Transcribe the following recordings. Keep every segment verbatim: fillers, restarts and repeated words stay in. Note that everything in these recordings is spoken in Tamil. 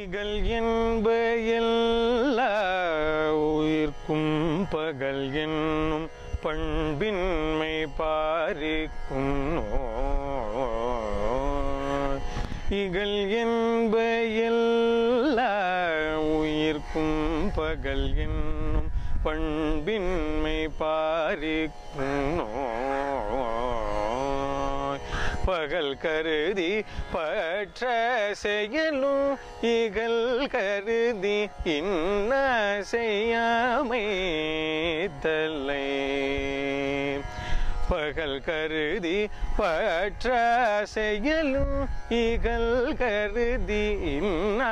இகல் என்ப எல்லா உயிர்க்கும் பகல் என்னும் பண்பின்மை பாரிக்கும் இகல் என்ப எல்லா உயிர்க்கும் பகல் என்னும் பண்பின்மை பாரிக்கும் பகல் கருதி பற்ற செயலும் இகல் கருதி இன்ன செய்யாமை தலை பகல் கருதி பற்ற செயலும் இகல் கருதி இன்ன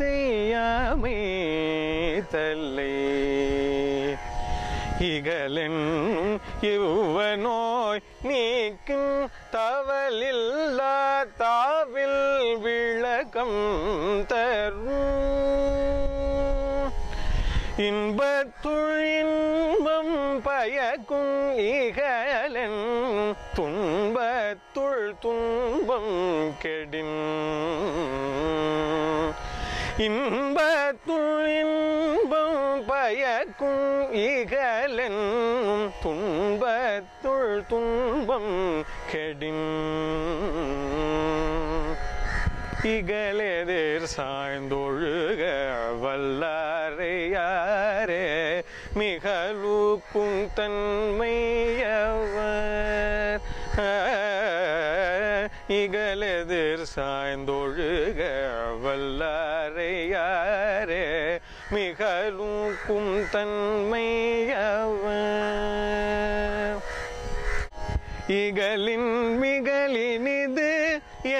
செய்யாமை தலை இகலென் இவ்வ நோய் நீக்கும் தவலில்லா தாவில் விளக்கம் தரும் இன்பத்துழின்பம் பயக்கும் இகலென் துன்பத்துள் துன்பம் கெடின் இன்பத்துழின்பம் பயக்கும் இகலென் துன்பத்துள் துன்பம் கெடின் இகலெதிர் சாய்ந்தொழுக வல்லாரையாரே மிகலூக்கும் தன்மையவர் இகலெதிர் சாய்ந்தொழுக வல்லாரையாரே மிகலூக்கும் தன்மையவர் இகலின் மிகலினிது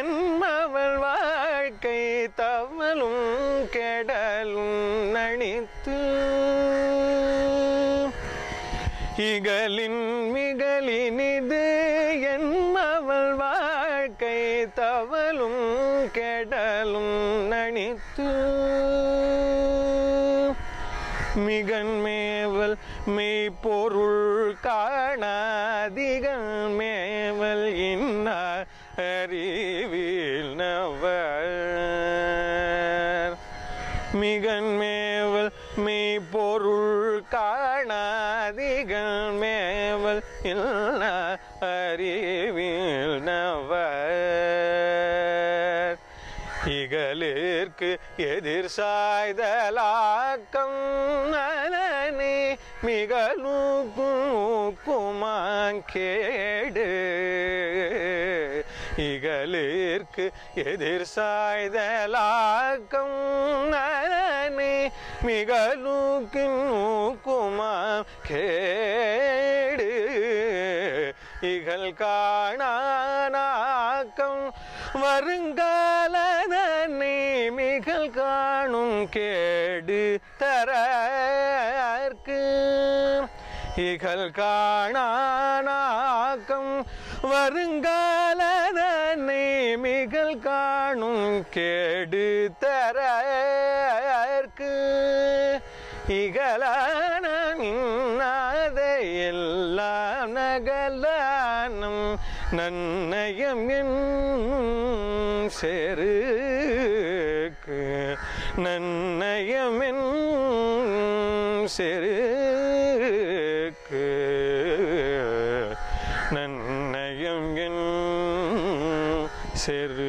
என்பவள் வாழ்க்கை தவலும் கெடலும் நணித்து இகலின் மிகலினிது என்பவள் வாழ்க்கை தவலும் கெடலும் நணித்து மிகன்மேவல் மெய்ப்பொருள் காணாதிகன் மேவல் இன்னார் அறிவில் நவர் மிகன்மேவல் மெய்ப்பொருள் காணாதிகன் மேவல் இன்னார் அறிவில் நவர் இகலிற்கு எதிர் சாய்தலாக்கம் நலனே மிகலூக்குமாங்கேடு இகலிற்கு எதிர் சாய்தலாக்கம் நலனே மிகலூக்குமாங்கேடு இகல் காணாக்கம் வருங்காலதனை மிகல் காணும் கேடு தரற்கு இகல் காணாக்கம் வருங்காலதனை மிகல் காணும் கேடு தரற்கு இகலான இன்னாத எல்லா நகலானும் நன்னயம் என்னும் செருக்கு நன்னயம் என்னும் செருக்கு நன்னயம் என்னும் செரு